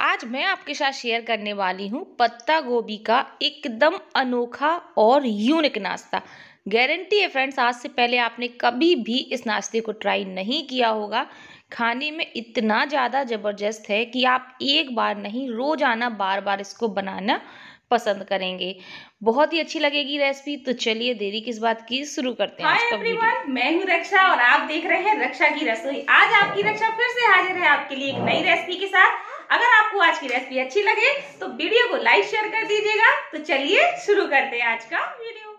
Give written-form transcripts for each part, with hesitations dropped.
आज मैं आपके साथ शेयर करने वाली हूँ पत्ता गोभी का एकदम अनोखा और यूनिक नाश्ता। गारंटी है फ्रेंड्स, आज से पहले आपने कभी भी इस नाश्ते को ट्राई नहीं किया होगा। खाने में इतना ज़्यादा ज़बरदस्त है कि आप एक बार नहीं रोज़ाना बार बार इसको बनाना पसंद करेंगे। बहुत ही अच्छी लगेगी रेसिपी। तो चलिए देरी किस बात की, शुरू करते हैं। हाय एवरीवन, मैं हूं रक्षा और आप देख रहे हैं रक्षा की रसोई। आज आपकी रक्षा फिर से हाजिर है आपके लिए एक नई रेसिपी के साथ। अगर आपको आज की रेसिपी अच्छी लगे तो वीडियो को लाइक शेयर कर दीजिएगा। तो चलिए शुरू करते हैं आज का वीडियो।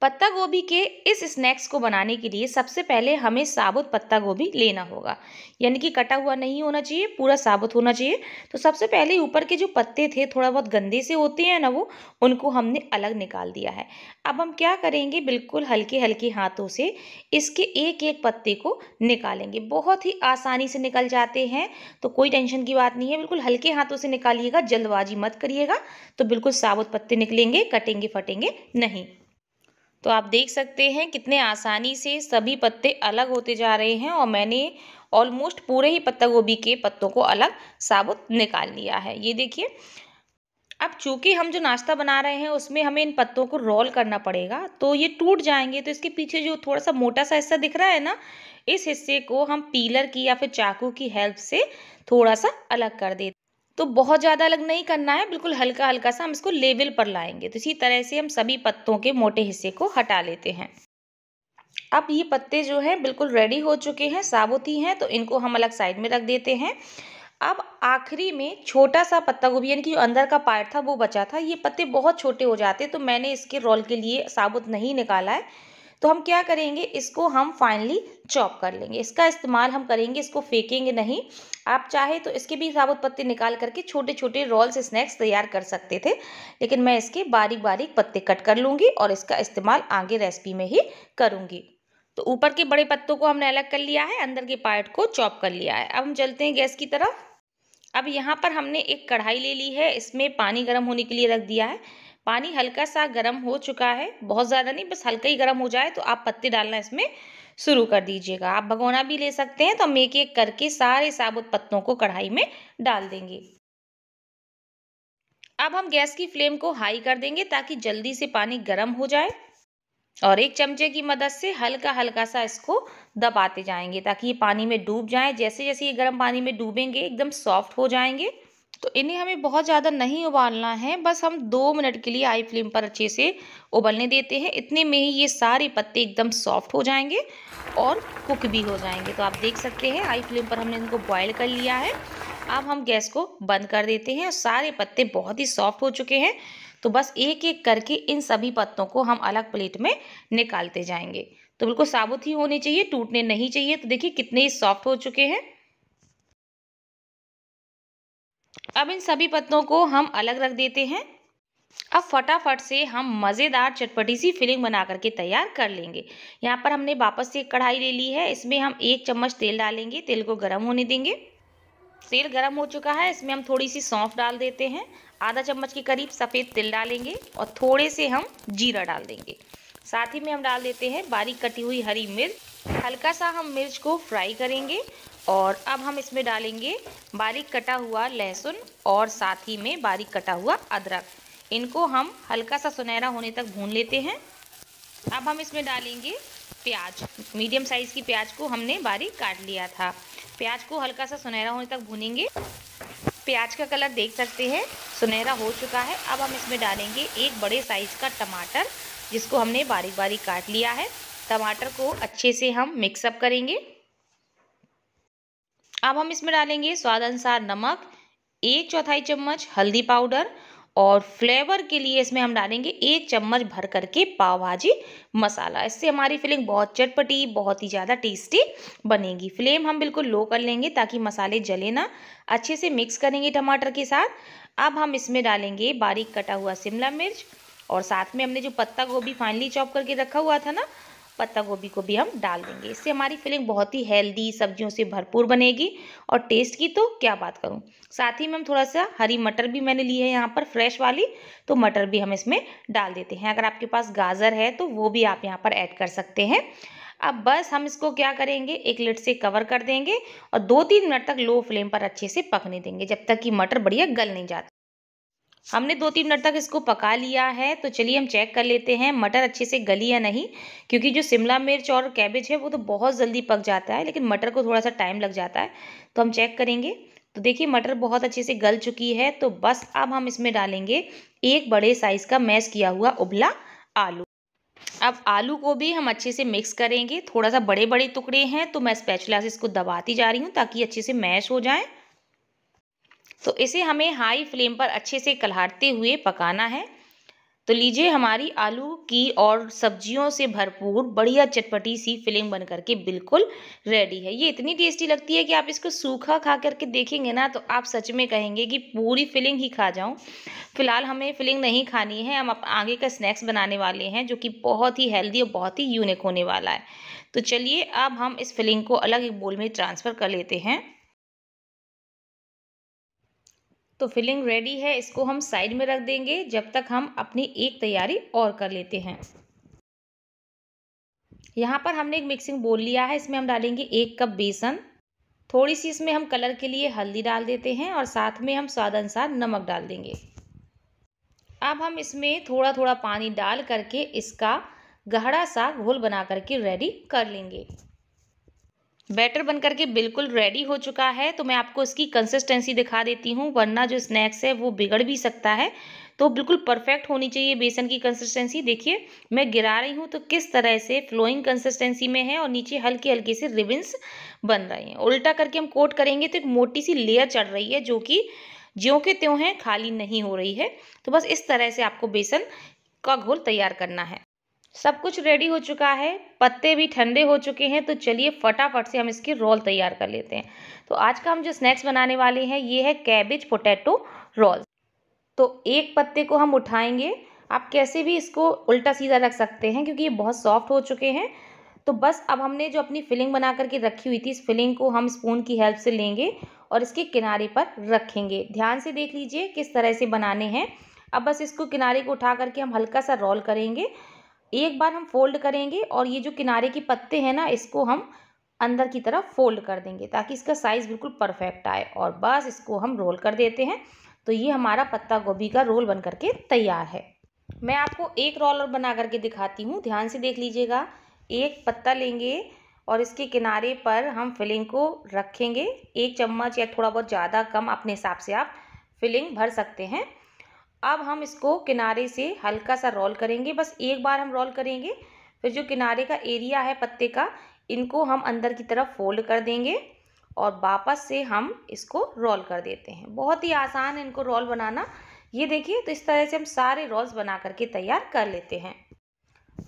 पत्ता गोभी के इस स्नैक्स को बनाने के लिए सबसे पहले हमें साबुत पत्ता गोभी लेना होगा, यानी कि कटा हुआ नहीं होना चाहिए, पूरा साबुत होना चाहिए। तो सबसे पहले ऊपर के जो पत्ते थे थोड़ा बहुत गंदे से होते हैं ना, वो उनको हमने अलग निकाल दिया है। अब हम क्या करेंगे, बिल्कुल हल्के हल्के हाथों से इसके एक एक पत्ते को निकालेंगे। बहुत ही आसानी से निकल जाते हैं, तो कोई टेंशन की बात नहीं है। बिल्कुल हल्के हाथों से निकालिएगा, जल्दबाजी मत करिएगा। तो बिल्कुल साबुत पत्ते निकलेंगे, कटेंगे फटेंगे नहीं। तो आप देख सकते हैं कितने आसानी से सभी पत्ते अलग होते जा रहे हैं और मैंने ऑलमोस्ट पूरे ही पत्ता गोभी के पत्तों को अलग साबुत निकाल लिया है। ये देखिए। अब चूँकि हम जो नाश्ता बना रहे हैं उसमें हमें इन पत्तों को रोल करना पड़ेगा, तो ये टूट जाएंगे। तो इसके पीछे जो थोड़ा सा मोटा सा हिस्सा दिख रहा है ना, इस हिस्से को हम पीलर की या फिर चाकू की हेल्प से थोड़ा सा अलग कर देते। तो बहुत ज़्यादा अलग नहीं करना है, बिल्कुल हल्का हल्का सा हम इसको लेवल पर लाएंगे। तो इसी तरह से हम सभी पत्तों के मोटे हिस्से को हटा लेते हैं। अब ये पत्ते जो हैं बिल्कुल रेडी हो चुके हैं, साबुत ही हैं, तो इनको हम अलग साइड में रख देते हैं। अब आखिरी में छोटा सा पत्ता गोभी यानी कि जो अंदर का पार्ट था वो बचा था। ये पत्ते बहुत छोटे हो जाते, तो मैंने इसके रोल के लिए साबुत नहीं निकाला है। तो हम क्या करेंगे, इसको हम फाइनली चॉप कर लेंगे। इसका इस्तेमाल हम करेंगे, इसको फेंकेंगे नहीं। आप चाहे तो इसके भी साबुत पत्ते निकाल करके छोटे छोटे रोल्स स्नैक्स तैयार कर सकते थे, लेकिन मैं इसके बारीक बारीक पत्ते कट कर लूँगी और इसका इस्तेमाल आगे रेसिपी में ही करूँगी। तो ऊपर के बड़े पत्तों को हमने अलग कर लिया है, अंदर के पार्ट को चॉप कर लिया है। अब हम चलते हैं गैस की तरफ। अब यहाँ पर हमने एक कढ़ाई ले ली है, इसमें पानी गर्म होने के लिए रख दिया है। पानी हल्का सा गर्म हो चुका है, बहुत ज़्यादा नहीं, बस हल्का ही गर्म हो जाए तो आप पत्ते डालना इसमें शुरू कर दीजिएगा। आप भगोना भी ले सकते हैं। तो हम एक एक करके सारे साबुत पत्तों को कढ़ाई में डाल देंगे। अब हम गैस की फ्लेम को हाई कर देंगे ताकि जल्दी से पानी गर्म हो जाए, और एक चमचे की मदद से हल्का हल्का सा इसको दबाते जाएंगे ताकि ये पानी में डूब जाए। जैसे जैसे ये गर्म पानी में डूबेंगे एकदम सॉफ्ट हो जाएंगे। तो इन्हें हमें बहुत ज़्यादा नहीं उबालना है, बस हम 2 मिनट के लिए हाई फ्लेम पर अच्छे से उबलने देते हैं। इतने में ही ये सारे पत्ते एकदम सॉफ्ट हो जाएंगे और कुक भी हो जाएंगे। तो आप देख सकते हैं हाई फ्लेम पर हमने इनको बॉईल कर लिया है। अब हम गैस को बंद कर देते हैं और सारे पत्ते बहुत ही सॉफ्ट हो चुके हैं। तो बस एक एक करके इन सभी पत्तों को हम अलग प्लेट में निकालते जाएंगे। तो बिल्कुल साबुत ही होने चाहिए, टूटने नहीं चाहिए। तो देखिए कितने ही सॉफ्ट हो चुके हैं। अब इन सभी पत्तों को हम अलग रख देते हैं। अब फटाफट से हम मज़ेदार चटपटी सी फिलिंग बना करके तैयार कर लेंगे। यहाँ पर हमने वापस से एक कढ़ाई ले ली है, इसमें हम 1 चम्मच तेल डालेंगे। तेल को गर्म होने देंगे। तेल गर्म हो चुका है, इसमें हम थोड़ी सी सौंफ डाल देते हैं, आधा चम्मच के करीब सफ़ेद तिल डालेंगे और थोड़े से हम जीरा डाल देंगे। साथ ही में हम डाल देते हैं बारीक कटी हुई हरी मिर्च। हल्का सा हम मिर्च को फ्राई करेंगे और अब हम इसमें डालेंगे बारीक कटा हुआ लहसुन और साथ ही में बारीक कटा हुआ अदरक। इनको हम हल्का सा सुनहरा होने तक भून लेते हैं। अब हम इसमें डालेंगे प्याज। मीडियम साइज़ की प्याज को हमने बारीक काट लिया था। प्याज को हल्का सा सुनहरा होने तक भूनेंगे। प्याज का कलर देख सकते हैं सुनहरा हो चुका है। अब हम इसमें डालेंगे एक बड़े साइज़ का टमाटर, जिसको हमने बारीक बारीक काट लिया है। टमाटर को अच्छे से हम मिक्सअप करेंगे। अब हम इसमें डालेंगे स्वाद अनुसार नमक, 1/4 चम्मच हल्दी पाउडर, और फ्लेवर के लिए इसमें हम डालेंगे 1 चम्मच भर करके पाव भाजी मसाला। इससे हमारी फिलिंग बहुत चटपटी, बहुत ही ज़्यादा टेस्टी बनेगी। फ्लेम हम बिल्कुल लो कर लेंगे ताकि मसाले जले ना। अच्छे से मिक्स करेंगे टमाटर के साथ। अब हम इसमें डालेंगे बारीक कटा हुआ शिमला मिर्च, और साथ में हमने जो पत्ता गोभी फाइनली चॉप करके रखा हुआ था ना, पत्ता गोभी को भी हम डाल देंगे। इससे हमारी फिलिंग बहुत ही हेल्दी, सब्जियों से भरपूर बनेगी और टेस्ट की तो क्या बात करूं। साथ ही में हम थोड़ा सा हरी मटर भी मैंने ली है यहाँ पर फ्रेश वाली, तो मटर भी हम इसमें डाल देते हैं। अगर आपके पास गाजर है तो वो भी आप यहाँ पर ऐड कर सकते हैं। अब बस हम इसको क्या करेंगे, एक लिड से कवर कर देंगे और 2-3 मिनट तक लो फ्लेम पर अच्छे से पकने देंगे जब तक कि मटर बढ़िया गल नहीं जाते। हमने 2-3 मिनट तक इसको पका लिया है, तो चलिए हम चेक कर लेते हैं मटर अच्छे से गली या नहीं, क्योंकि जो शिमला मिर्च और कैबेज है वो तो बहुत जल्दी पक जाता है लेकिन मटर को थोड़ा सा टाइम लग जाता है। तो हम चेक करेंगे, तो देखिए मटर बहुत अच्छे से गल चुकी है। तो बस अब हम इसमें डालेंगे 1 बड़े साइज़ का मैश किया हुआ उबला आलू। अब आलू को भी हम अच्छे से मिक्स करेंगे, थोड़ा सा बड़े बड़े टुकड़े हैं तो मैं स्पैचुला से इसको दबाती जा रही हूँ ताकि अच्छे से मैश हो जाए। तो इसे हमें हाई फ्लेम पर अच्छे से कलहारते हुए पकाना है। तो लीजिए हमारी आलू की और सब्जियों से भरपूर बढ़िया चटपटी सी फिलिंग बन करके बिल्कुल रेडी है। ये इतनी टेस्टी लगती है कि आप इसको सूखा खा करके देखेंगे ना तो आप सच में कहेंगे कि पूरी फिलिंग ही खा जाऊं। फिलहाल हमें फिलिंग नहीं खानी है, हम आगे का स्नैक्स बनाने वाले हैं जो कि बहुत ही हेल्दी और बहुत ही यूनिक होने वाला है। तो चलिए अब हम इस फिलिंग को अलग एक बोल में ट्रांसफ़र कर लेते हैं। तो फिलिंग रेडी है, इसको हम साइड में रख देंगे जब तक हम अपनी एक तैयारी और कर लेते हैं। यहाँ पर हमने एक मिक्सिंग बोल लिया है, इसमें हम डालेंगे 1 कप बेसन, थोड़ी सी इसमें हम कलर के लिए हल्दी डाल देते हैं और साथ में हम स्वाद अनुसार नमक डाल देंगे। अब हम इसमें थोड़ा थोड़ा पानी डाल करके इसका गाढ़ा सा घोल बना करके रेडी कर लेंगे। बैटर बन करके बिल्कुल रेडी हो चुका है, तो मैं आपको इसकी कंसिस्टेंसी दिखा देती हूँ वरना जो स्नैक्स है वो बिगड़ भी सकता है। तो बिल्कुल परफेक्ट होनी चाहिए बेसन की कंसिस्टेंसी। देखिए मैं गिरा रही हूँ तो किस तरह से फ्लोइंग कंसिस्टेंसी में है और नीचे हल्के हल्के से रिबन्स बन रहे हैं। उल्टा करके हम कोट करेंगे तो एक मोटी सी लेयर चढ़ रही है जो कि ज्यों के त्यों है, खाली नहीं हो रही है। तो बस इस तरह से आपको बेसन का घोल तैयार करना है। सब कुछ रेडी हो चुका है, पत्ते भी ठंडे हो चुके हैं, तो चलिए फटाफट से हम इसकी रोल तैयार कर लेते हैं। तो आज का हम जो स्नैक्स बनाने वाले हैं ये है कैबेज पोटैटो रोल। तो एक पत्ते को हम उठाएंगे, आप कैसे भी इसको उल्टा सीधा रख सकते हैं क्योंकि ये बहुत सॉफ्ट हो चुके हैं। तो बस अब हमने जो अपनी फिलिंग बना करके रखी हुई थी इस फिलिंग को हम स्पून की हेल्प से लेंगे और इसके किनारे पर रखेंगे। ध्यान से देख लीजिए किस तरह से बनाने हैं। अब बस इसको किनारे को उठा करके हम हल्का सा रोल करेंगे, एक बार हम फोल्ड करेंगे और ये जो किनारे के पत्ते हैं ना इसको हम अंदर की तरफ फोल्ड कर देंगे ताकि इसका साइज़ बिल्कुल परफेक्ट आए और बस इसको हम रोल कर देते हैं। तो ये हमारा पत्ता गोभी का रोल बन करके तैयार है। मैं आपको एक रोल और बना करके दिखाती हूँ, ध्यान से देख लीजिएगा। एक पत्ता लेंगे और इसके किनारे पर हम फिलिंग को रखेंगे, 1 चम्मच या थोड़ा बहुत ज़्यादा कम अपने हिसाब से आप फिलिंग भर सकते हैं। अब हम इसको किनारे से हल्का सा रोल करेंगे, बस एक बार हम रोल करेंगे, फिर जो किनारे का एरिया है पत्ते का इनको हम अंदर की तरफ फोल्ड कर देंगे और वापस से हम इसको रोल कर देते हैं। बहुत ही आसान है इनको रोल बनाना, ये देखिए। तो इस तरह से हम सारे रोल्स बना करके तैयार कर लेते हैं।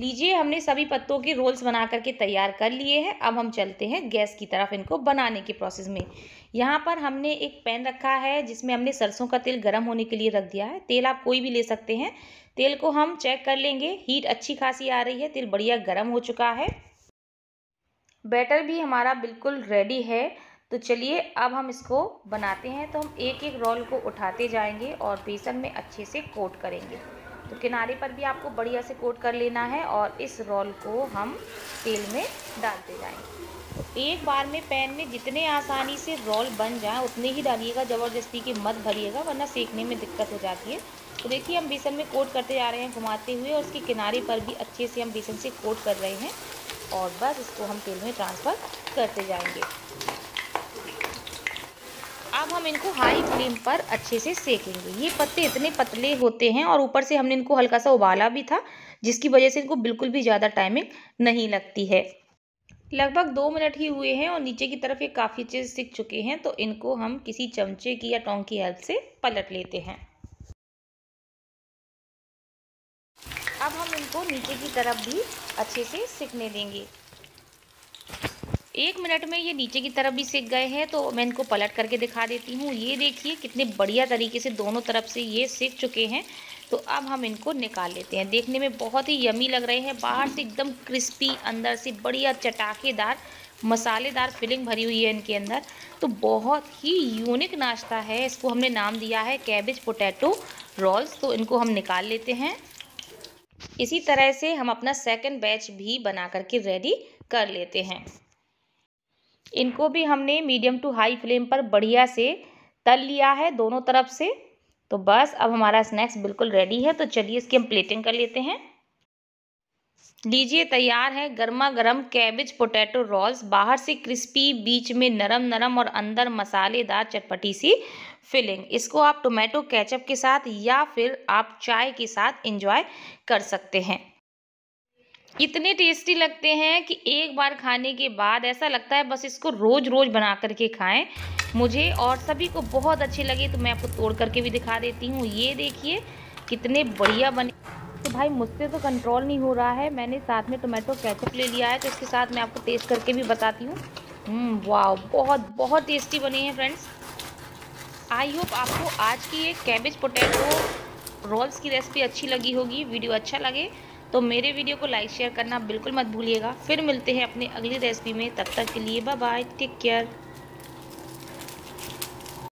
लीजिए हमने सभी पत्तों के रोल्स बना करके तैयार कर लिए हैं। अब हम चलते हैं गैस की तरफ इनको बनाने के प्रोसेस में। यहाँ पर हमने एक पैन रखा है जिसमें हमने सरसों का तेल गर्म होने के लिए रख दिया है। तेल आप कोई भी ले सकते हैं। तेल को हम चेक कर लेंगे, हीट अच्छी खासी आ रही है, तेल बढ़िया गर्म हो चुका है। बैटर भी हमारा बिल्कुल रेडी है। तो चलिए अब हम इसको बनाते हैं। तो हम एक एक रोल को उठाते जाएंगे और बेसन में अच्छे से कोट करेंगे। तो किनारे पर भी आपको बढ़िया से कोट कर लेना है और इस रोल को हम तेल में डालते जाएंगे। तो एक बार में पैन में जितने आसानी से रोल बन जाए उतने ही डालिएगा, ज़बरदस्ती के मत भरिएगा वरना सेकने में दिक्कत हो जाती है। तो देखिए हम बेसन में कोट करते जा रहे हैं घुमाते हुए और इसके किनारे पर भी अच्छे से हम बेसन से कोट कर रहे हैं और बस इसको हम तेल में ट्रांसफ़र करते जाएँगे। अब हम इनको हाई फ्लेम पर अच्छे से सेकेंगे। ये पत्ते इतने पतले होते हैं और ऊपर से हमने इनको हल्का सा उबाला भी था जिसकी वजह से इनको बिल्कुल भी ज़्यादा टाइमिंग नहीं लगती है। लगभग 2 मिनट ही हुए हैं और नीचे की तरफ ये काफ़ी अच्छे से सिक चुके हैं। तो इनको हम किसी चमचे की या टोंग की हेल्प से पलट लेते हैं। अब हम इनको नीचे की तरफ भी अच्छे से सिकने देंगे। 1 मिनट में ये नीचे की तरफ भी सिक गए हैं। तो मैं इनको पलट करके दिखा देती हूँ। ये देखिए कितने बढ़िया तरीके से दोनों तरफ से ये सिक चुके हैं। तो अब हम इनको निकाल लेते हैं। देखने में बहुत ही यमी लग रहे हैं, बाहर से एकदम क्रिस्पी, अंदर से बढ़िया चटाकेदार मसालेदार फिलिंग भरी हुई है इनके अंदर। तो बहुत ही यूनिक नाश्ता है, इसको हमने नाम दिया है कैबेज पोटैटो रोल्स। तो इनको हम निकाल लेते हैं। इसी तरह से हम अपना सेकंड बैच भी बना करके रेडी कर लेते हैं। इनको भी हमने मीडियम टू हाई फ्लेम पर बढ़िया से तल लिया है दोनों तरफ से। तो बस अब हमारा स्नैक्स बिल्कुल रेडी है। तो चलिए इसकी हम प्लेटिंग कर लेते हैं। लीजिए तैयार है गर्मा गर्म कैबेज पोटैटो रोल्स। बाहर से क्रिस्पी, बीच में नरम नरम और अंदर मसालेदार चटपटी सी फिलिंग। इसको आप टोमेटो केचप के साथ या फिर आप चाय के साथ एंजॉय कर सकते हैं। इतने टेस्टी लगते हैं कि एक बार खाने के बाद ऐसा लगता है बस इसको रोज़ रोज़ बना करके खाएं। मुझे और सभी को बहुत अच्छे लगे तो मैं आपको तोड़ करके भी दिखा देती हूँ। ये देखिए कितने बढ़िया बने। तो भाई मुझसे तो कंट्रोल नहीं हो रहा है। मैंने साथ में टोमेटो केचप ले लिया है तो इसके साथ मैं आपको टेस्ट करके भी बताती हूँ। वाह, बहुत बहुत टेस्टी बने हैं फ्रेंड्स। आई होप आपको आज की ये कैबेज पोटैटो रोल्स की रेसिपी अच्छी लगी होगी। वीडियो अच्छा लगे तो मेरे वीडियो को लाइक शेयर करना बिल्कुल मत भूलिएगा। फिर मिलते हैं अपने अगली रेसिपी में। तब तक के लिए बाय बाय, टेक केयर।